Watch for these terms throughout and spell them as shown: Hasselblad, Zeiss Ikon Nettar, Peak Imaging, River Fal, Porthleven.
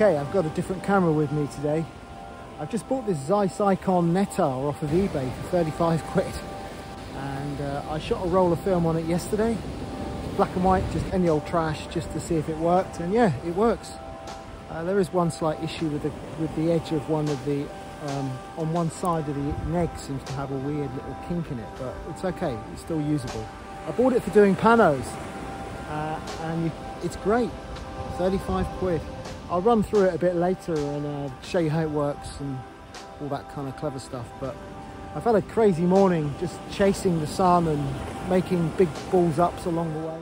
Okay, I've got a different camera with me today. I've just bought this Zeiss Ikon Nettar off of eBay for 35 quid. And I shot a roll of film on it yesterday. Black and white, just any old trash, just to see if it worked. And yeah, it works. There is one slight issue with the edge of one of the, on one side of the neg seems to have a weird little kink in it, but it's okay, it's still usable. I bought it for doing panos, and it's great, 35 quid. I'll run through it a bit later and show you how it works and all that kind of clever stuff, but I've had a crazy morning just chasing the sun and making big balls-ups along the way.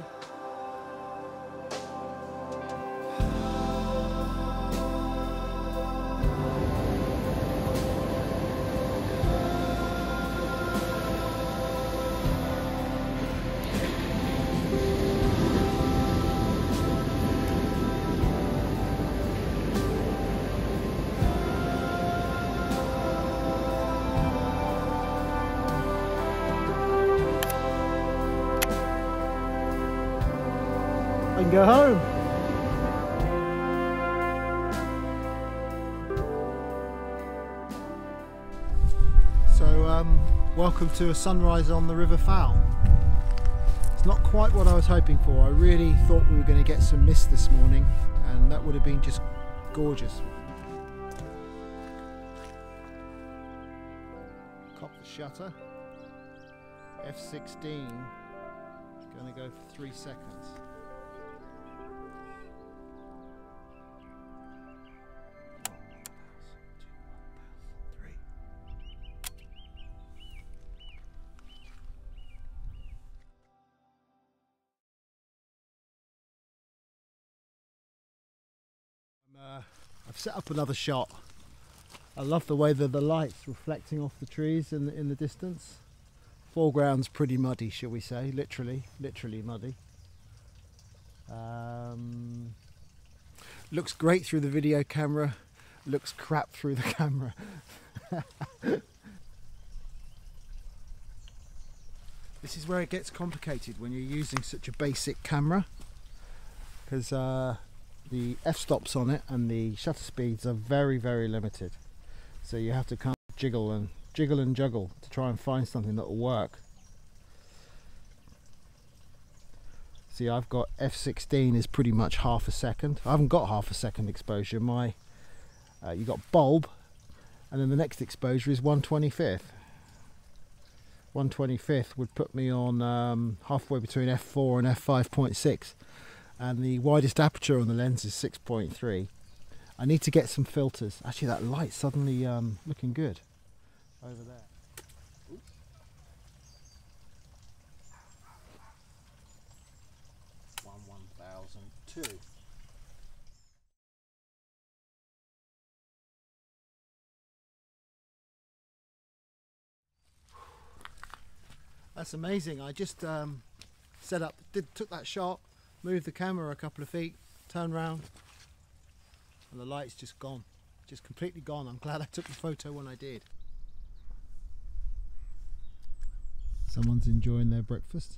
I can go home. So welcome to a sunrise on the River Fal. It's not quite what I was hoping for. I really thought we were going to get some mist this morning and that would have been just gorgeous. Cop the shutter. F16. Going to go for 3 seconds. I've set up another shot. I love the way that the light's reflecting off the trees in the distance. Foreground's pretty muddy, shall we say, literally muddy. Looks great through the video camera, looks crap through the camera. This is where it gets complicated when you're using such a basic camera, because the f-stops on it and the shutter speeds are very, very limited, so you have to kind of jiggle and juggle to try and find something that will work. See, I've got f16 is pretty much half a second. I haven't got half a second exposure. My you got bulb, and then the next exposure is 1/25. 1/25 would put me on halfway between f4 and f5.6. And the widest aperture on the lens is 6.3. I need to get some filters. Actually, that light's suddenly looking good over there. Oops. One 1002. That's amazing. I just took that shot. Move the camera a couple of feet, turn round, and the light's just gone, just completely gone. I'm glad I took the photo when I did. Someone's enjoying their breakfast.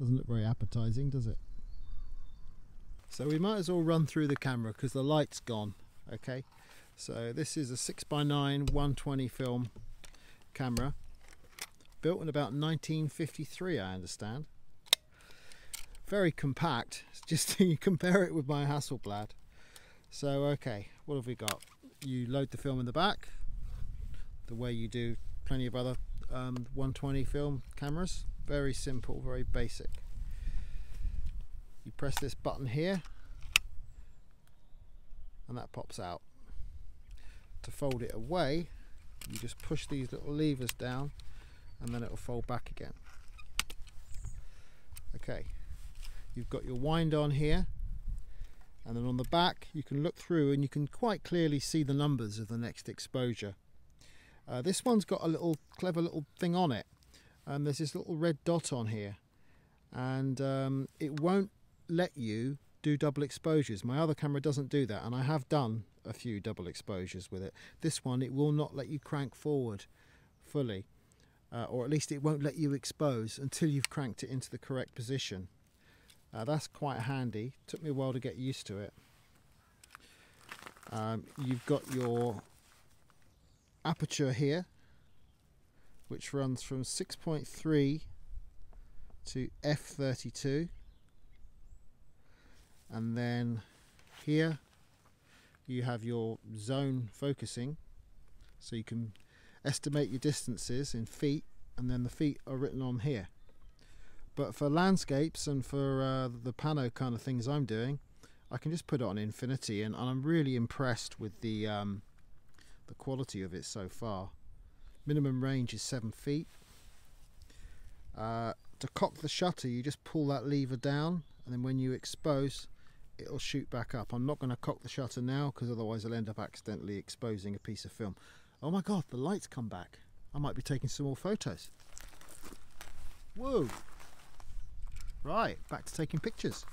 Doesn't look very appetizing, does it? So we might as well run through the camera because the light's gone. Okay, so this is a 6x9 120 film camera, built in about 1953, I understand. Very compact. It's just you compare it with my Hasselblad. So okay, what have we got? You load the film in the back, the way you do plenty of other 120 film cameras. Very simple, very basic. You press this button here, and that pops out. To fold it away, you just push these little levers down, and then it will fold back again. Okay. You've got your wind on here, and then on the back you can look through and you can quite clearly see the numbers of the next exposure. This one's got a little clever little thing on it, and there's this little red dot on here, and it won't let you do double exposures. My other camera doesn't do that, and I have done a few double exposures with it. This one, it will not let you crank forward fully, or at least it won't let you expose until you've cranked it into the correct position. That's quite handy. Took me a while to get used to it. You've got your aperture here, which runs from 6.3 to f32, and then here you have your zone focusing, so you can estimate your distances in feet, and then the feet are written on here. But for landscapes and for the pano kind of things I'm doing, I can just put it on infinity, and I'm really impressed with the quality of it so far. Minimum range is 7 feet. To cock the shutter, you just pull that lever down, and then when you expose, it'll shoot back up. I'm not going to cock the shutter now, because otherwise I'll end up accidentally exposing a piece of film. Oh my god, the light's come back. I might be taking some more photos. Whoa! Right, back to taking pictures.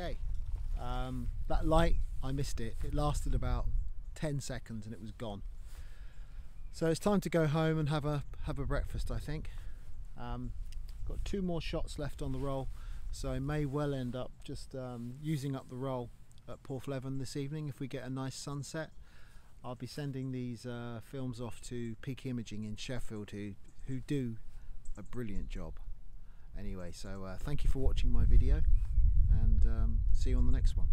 Okay, that light, I missed it. It lasted about 10 seconds and it was gone. So it's time to go home and have a breakfast, I think. Got 2 more shots left on the roll, so I may well end up just using up the roll at Porthleven this evening if we get a nice sunset. I'll be sending these films off to Peak Imaging in Sheffield, who do a brilliant job. Anyway, so thank you for watching my video, and see you on the next one.